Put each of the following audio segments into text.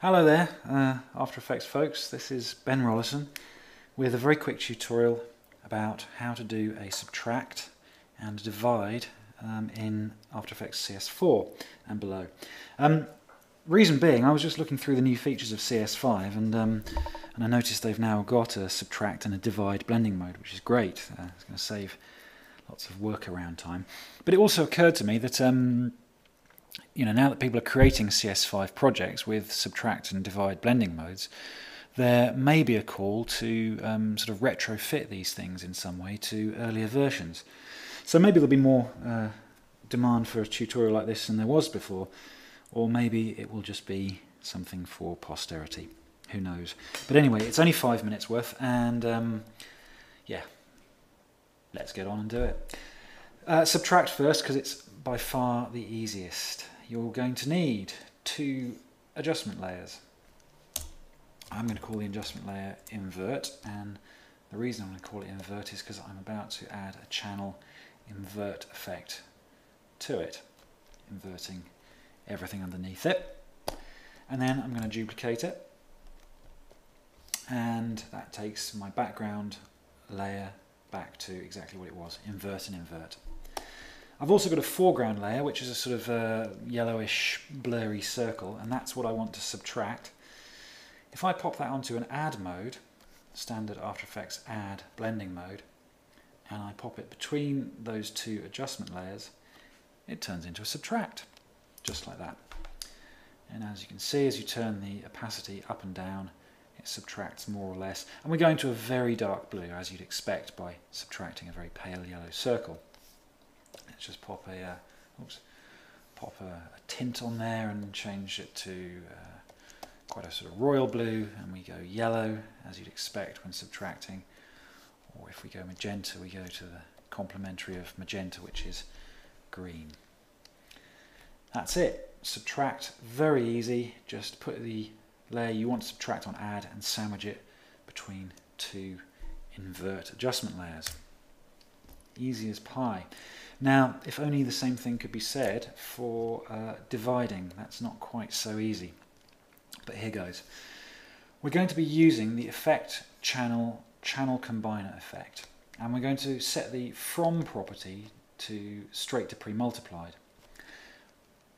Hello there, After Effects folks, this is Ben Rollason with a very quick tutorial about how to do a subtract and divide in After Effects CS4 and below. Reason being, I was just looking through the new features of CS5 and I noticed they've now got a subtract and a divide blending mode, which is great. It's going to save lots of workaround time. But it also occurred to me that you know, now that people are creating CS5 projects with subtract and divide blending modes, there may be a call to sort of retrofit these things in some way to earlier versions. So maybe there'll be more demand for a tutorial like this than there was before, or maybe it will just be something for posterity. Who knows? But anyway, it's only 5 minutes worth, and yeah, let's get on and do it. Subtract first, because it's by far the easiest. You're going to need two adjustment layers. I'm going to call the adjustment layer invert, and the reason I'm going to call it invert is because I'm about to add a channel invert effect to it, inverting everything underneath it. And then I'm going to duplicate it, and that takes my background layer back to exactly what it was, invert and invert. I've also got a foreground layer, which is a sort of yellowish, blurry circle, and that's what I want to subtract. If I pop that onto an add mode, standard After Effects add blending mode, and I pop it between those two adjustment layers, it turns into a subtract, just like that. And as you can see, as you turn the opacity up and down, it subtracts more or less. And we're going to a very dark blue, as you'd expect, by subtracting a very pale yellow circle. Let's just pop a pop a tint on there and change it to quite a sort of royal blue, and we go yellow as you'd expect when subtracting. Or if we go magenta, we go to the complementary of magenta, which is green. That's it. Subtract, very easy. Just put the layer you want to subtract on add and sandwich it between two invert adjustment layers. Easy as pie. Now, if only the same thing could be said for dividing. That's not quite so easy. But here goes. We're going to be using the effect channel combiner effect. And we're going to set the from property to straight to pre-multiplied.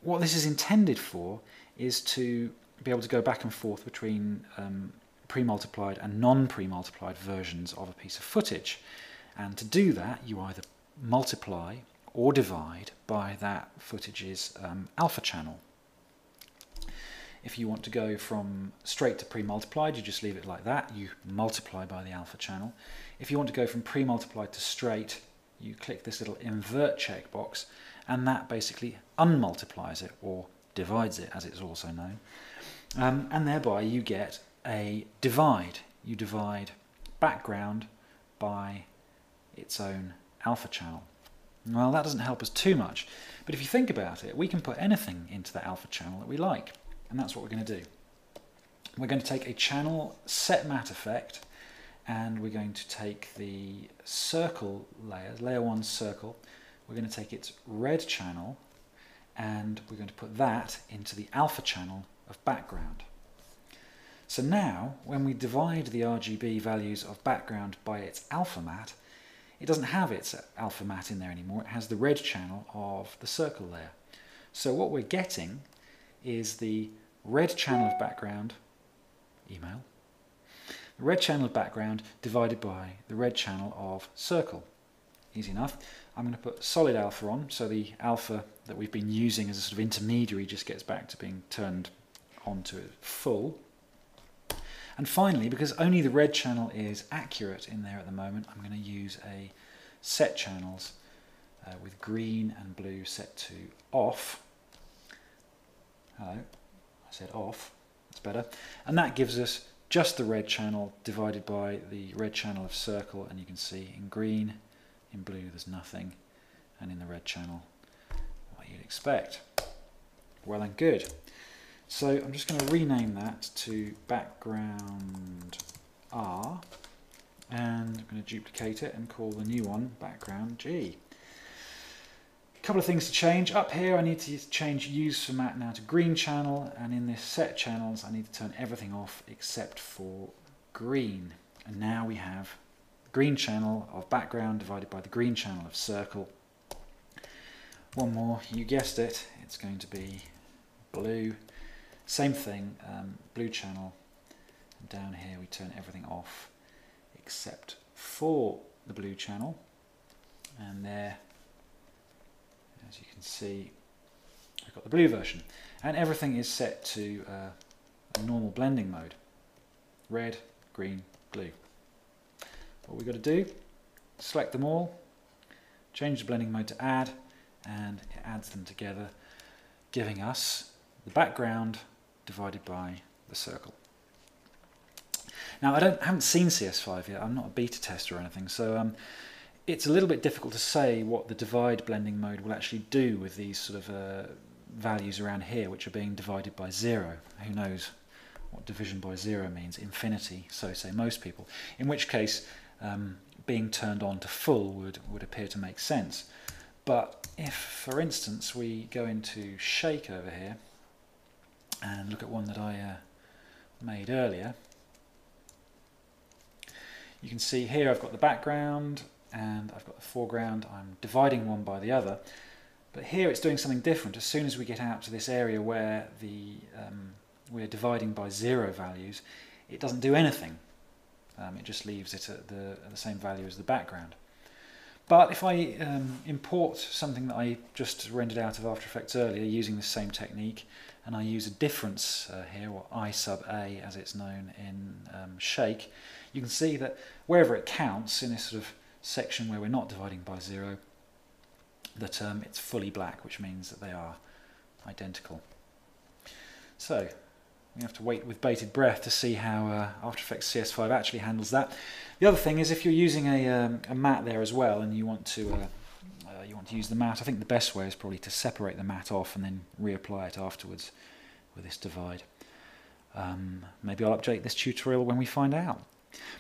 What this is intended for is to be able to go back and forth between pre-multiplied and non-pre-multiplied versions of a piece of footage. And to do that, you either multiply or divide by that footage's alpha channel. If you want to go from straight to pre-multiplied, you just leave it like that. You multiply by the alpha channel. If you want to go from pre-multiplied to straight, you click this little invert checkbox, and that basically unmultiplies it, or divides it, as it's also known. And thereby you get a divide. You divide background by its own alpha channel. Well, that doesn't help us too much, but if you think about it, we can put anything into the alpha channel that we like, and that's what we're going to do. We're going to take a channel set mat effect, and we're going to take the circle layer, layer 1 circle, we're going to take its red channel, and we're going to put that into the alpha channel of background. So now, when we divide the RGB values of background by its alpha mat, it doesn't have its alpha mat in there anymore, it has the red channel of the circle layer. So what we're getting is the red channel of background, email, the red channel of background divided by the red channel of circle. Easy enough. I'm going to put solid alpha on, so the alpha that we've been using as a sort of intermediary just gets back to being turned onto it full. And finally, because only the red channel is accurate in there at the moment, I'm going to use a set channels with green and blue set to off. Hello, I said off, that's better. And that gives us just the red channel divided by the red channel of circle, and you can see in green, in blue there's nothing, and in the red channel what you'd expect. Well and good. So I'm just going to rename that to background R, and I'm going to duplicate it and call the new one background G. A couple of things to change. Up here I need to change use format now to green channel, and in this set channels I need to turn everything off except for green. And now we have the green channel of background divided by the green channel of circle. One more, you guessed it, it's going to be blue. Same thing, blue channel. And down here we turn everything off except for the blue channel. And there, as you can see, I've got the blue version. And everything is set to a normal blending mode. Red, green, blue. What we've got to do, select them all, change the blending mode to add, and it adds them together, giving us the background divided by the circle. Now I haven't seen CS5 yet, I'm not a beta tester or anything, so it's a little bit difficult to say what the divide blending mode will actually do with these sort of values around here which are being divided by zero. Who knows what division by zero means? Infinity, so say most people. In which case being turned on to full would appear to make sense. But if, for instance, we go into Shake over here and look at one that I made earlier, you can see here I've got the background and I've got the foreground. I'm dividing one by the other, but here it's doing something different. As soon as we get out to this area where the we're dividing by zero values, it doesn't do anything. It just leaves it at the same value as the background. But if I import something that I just rendered out of After Effects earlier using the same technique, and I use a difference here, or I sub A as it's known in Shake, you can see that wherever it counts in this sort of section where we're not dividing by zero, that it's fully black, which means that they are identical. So we have to wait with bated breath to see how After Effects CS5 actually handles that. The other thing is, if you're using a mat there as well, and you want to use the mat, I think the best way is probably to separate the mat off and then reapply it afterwards with this divide. Maybe I'll update this tutorial when we find out.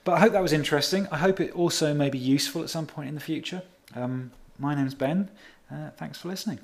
But I hope that was interesting. I hope it also may be useful at some point in the future. My name's Ben. Thanks for listening.